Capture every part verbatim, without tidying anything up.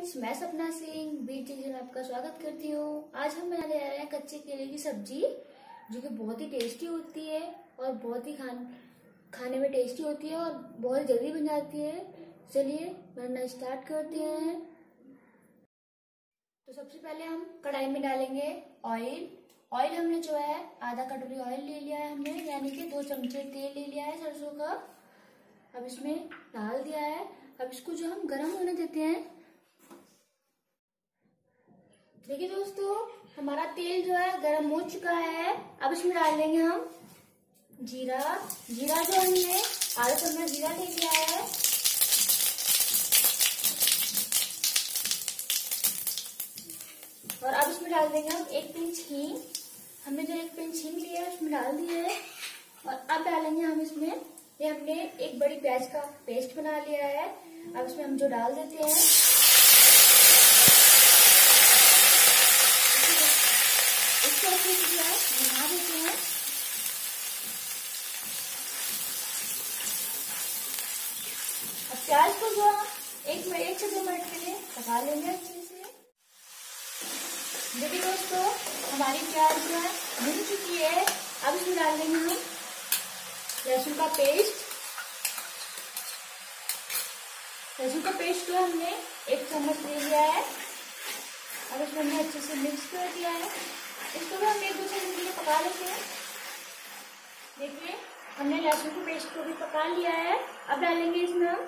Friends, मैं सपना Singh beat kitchen आपका स्वागत करती हूँ। आज हम बनाने जा रहे हैं कच्चे केले की सब्जी, जो कि बहुत ही टेस्टी होती है और बहुत ही खान खाने में टेस्टी होती है और बहुत जल्दी बन जाती है। चलिए बनाना स्टार्ट करते हैं। तो सबसे पहले हम कढ़ाई में डालेंगे ऑयल। ऑयल हमने जो है आधा कटोरी ऑयल ले लिया है हमने, यानी कि दो चमचे तेल ले लिया है सरसों का। अब इसमें डाल दिया है। अब इसको जो हम गर्म होने देते हैं। देखिए दोस्तों, हमारा तेल जो है गर्म हो चुका है। अब इसमें डाल देंगे हम जीरा। जीरा जो हमने आधा चम्मच जीरा ले लिया है। और अब इसमें डाल देंगे हम एक पिंच हींग। हमने जो एक पिंच हींग लिया है उसमें डाल दिया है। और अब डालेंगे हम इसमें, ये हमने एक बड़ी प्याज का पेस्ट बना लिया है। अब इसमें हम जो डाल देते हैं, इसको अच्छे से जो है भुना देते हैं। अब प्याज को जो एक मिनट एक से दो मिनट के लिए पका लेंगे अच्छे से। देखिए दोस्तों, हमारी प्याज जो है भुन चुकी है। अब इसमें डाल देंगे हम लहसुन का पेस्ट। लहसुन का पेस्ट जो हमने एक चम्मच ले लिया है। अब इसमें हमने अच्छे से मिक्स कर दिया है। इसको भी हम एक दो चम्मच के लिए पका लेते हैं। देखिए, हमने लहसुन के पेस्ट को भी पका लिया है। अब डालेंगे इसमें हम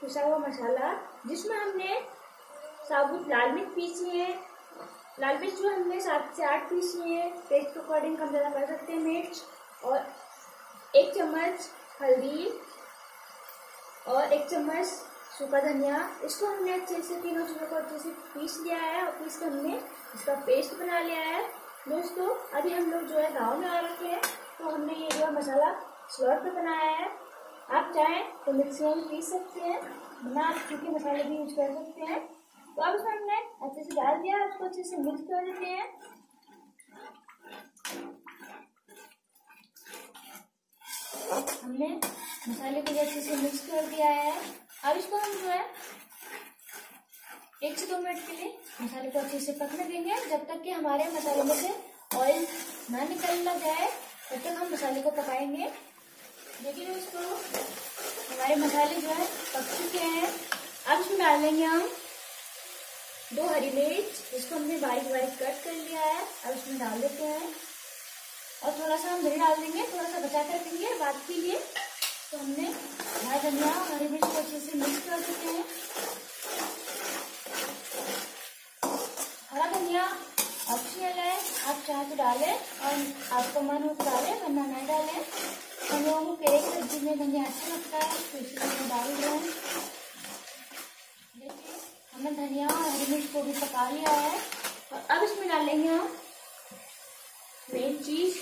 पिसा हुआ मसाला, जिसमें हमने साबुत लाल मिर्च पीसी है। लाल मिर्च जो हमने सात से आठ पीसी है, टेस्ट के अकॉर्डिंग कम ज़्यादा कर सकते हैं मिर्च। और एक चम्मच हल्दी और एक चम्मच सूखा धनिया। इसको हमने अच्छे से तीनों चीज़ों को अच्छे से पीस लिया है और पीस कर हमने इसका पेस्ट बना लिया है। दोस्तों, अभी हम लोग जो है गाँव में आ रखे हैं, तो हमने ये जो मसाला स्लॉट पे बनाया है। आप चाहें तो मिक्सी में पीस सकते हैं, बिना आप सूखे मसाले भी यूज कर सकते हैं। तो अब इसमें हमने अच्छे से डाल दिया, उसको अच्छे से मिक्स कर देते हैं। हमने मसाले को अच्छे से मिक्स कर दिया है। अब इसको हम जो है एक से दो मिनट के लिए मसाले को अच्छे से पकने देंगे, जब तक कि हमारे मसाले में से ऑयल ना निकलना जाए, तब तक हम मसाले को पकाएंगे। देखिए दोस्तों, हमारे मसाले जो है पक चुके हैं। अब इसमें डाल देंगे हम दो हरी मिर्च, जिसको हमने बारीक बारीक कट कर लिया है। अब इसमें डाल देते हैं और थोड़ा सा हम धनिया डाल देंगे, थोड़ा सा बचा कर देंगे बाद के लिए। तो हमने हरा धनिया और हरी मिर्च को अच्छे से मिक्स कर देते हैं। हरा धनिया ऑप्शनल है, आप चाहे तो डालें और आपको मन हो तो डालें, वरना ना डालें। हम लोगों को केले की सब्जी में धनिया अच्छा लगता है, तो इसलिए डाल रहे हैं। देखिए, हमने धनिया और हरी मिर्च को भी पका लिया है। और अब इसमें डालेंगे हम मेन चीज़,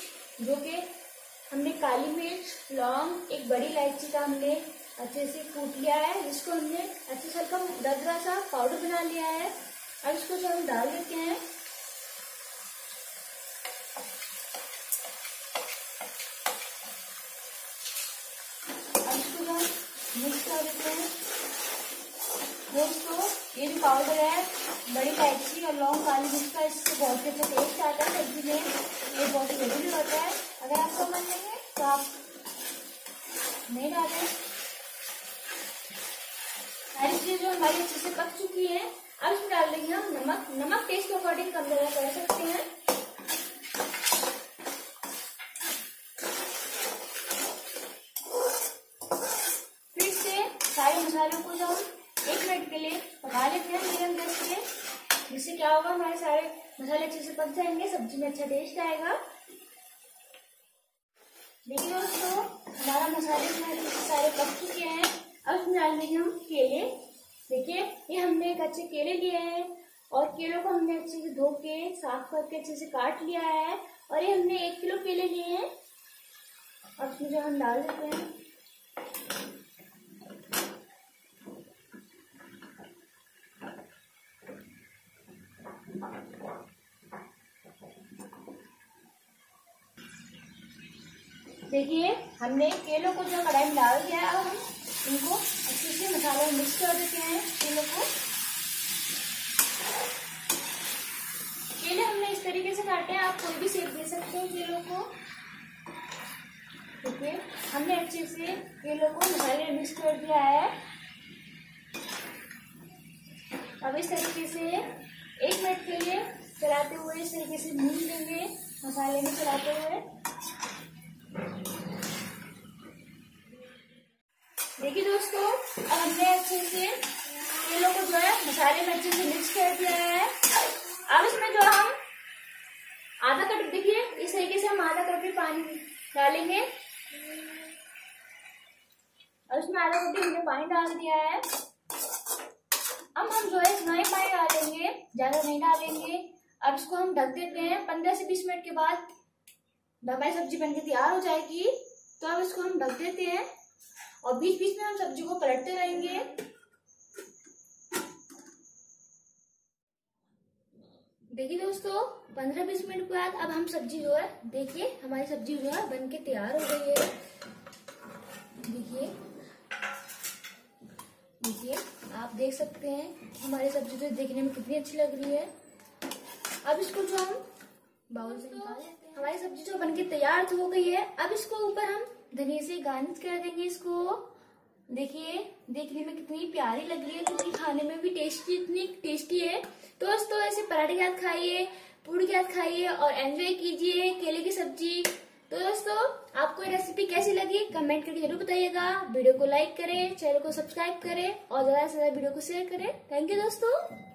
जो कि हमने काली मिर्च, लौंग, एक बड़ी इलायची का हमने अच्छे से कूट लिया है, जिसको हमने अच्छे से हल्का दरदरा सा पाउडर बना लिया है। अब इसको जो हम डाल देते हैं। अब इसको जो हम मिक्स कर देते हैं। दोस्तों, ये जो पाउडर है बड़ी इलायची और लौंग काली मिर्च का, इससे बहुत अच्छा टेस्ट आता है सब्जी में। ये बहुत ही जरूरी होता है। अगर आपको मन नहीं तो आप नहीं डालें। सारी चीज़ जो हमारी अच्छे से पक चुकी है। अब इसमें डाल देंगे हम नमक। नमक टेस्ट के अकॉर्डिंग कम ज़्यादा कर सकते हैं। फिर से सारे मसालों को जो एक मिनट के लिए पका लेते हैं मीडियम गैस पे, जिससे क्या होगा, हमारे सारे मसाले अच्छे से पक जाएंगे, सब्जी में अच्छा टेस्ट आएगा। देखिए दोस्तों, हमारा मसाले जो सारे पक चुके हैं। अब इसमें डाल देंगे हम केले। देखिए, ये हमने कच्चे केले लिए हैं और केलों को हमने अच्छे से धो के साफ करके अच्छे से काट लिया है। और ये हमने एक किलो केले लिए हैं। अब इसमें जो हम डाल देते हैं, देखिए हमने केलों को जो कढ़ाई में डाल दिया है। अब हम इनको अच्छे से मसाले में मिक्स कर देते हैं केलों को। अच्छे से ये लोग को मसाले मिक्स कर दिया है। अब इस तरीके से एक मिनट के लिए चलाते हुए इस तरीके से भून देंगे मसाले में चलाते हुए। देखिए दोस्तों, अब हमने अच्छे से ये लोग को जो है मसाले में अच्छे से मिक्स कर दिया है। अब इसमें जो हम आधा कटोरी, देखिए इस तरीके से हम आधा कटोरी पानी डालेंगे और इसमें आधा कटोरी हमने पानी डाल दिया है। अब हम जो है इसमें पानी डालेंगे, ज्यादा नहीं डालेंगे। अब इसको हम ढक देते हैं, पंद्रह से बीस मिनट के बाद हमारी सब्जी बनके तैयार हो जाएगी। तो अब इसको हम ढक देते हैं और बीच बीच में हम सब्जी को पलटते रहेंगे। देखिए दोस्तों, पंद्रह बीस मिनट के बाद अब हम सब्जी जो है, देखिए हमारी सब्जी जो है बनके तैयार हो गई है। देखिए देखिए आप देख सकते हैं हमारी सब्जी जो देखने में कितनी अच्छी लग रही है। अब इसको जो हम बाउल से निकाल लेते हैं। हमारी सब्जी जो बनके तैयार हो गई है। अब इसको ऊपर हम धनिया से गार्निश कर देंगे। इसको देखिए देखने में कितनी प्यारी लग रही है, क्योंकि खाने में भी टेस्टी, इतनी टेस्टी है। दोस्तों ऐसे पराठे के साथ खाइए, पूड़ी के साथ खाइए और एंजॉय कीजिए केले की सब्जी। तो दोस्तों आपको ये रेसिपी कैसी लगी कमेंट करके जरूर बताइएगा। वीडियो को लाइक करें, चैनल को सब्सक्राइब करें और ज्यादा से ज्यादा वीडियो को शेयर करें। थैंक यू दोस्तों।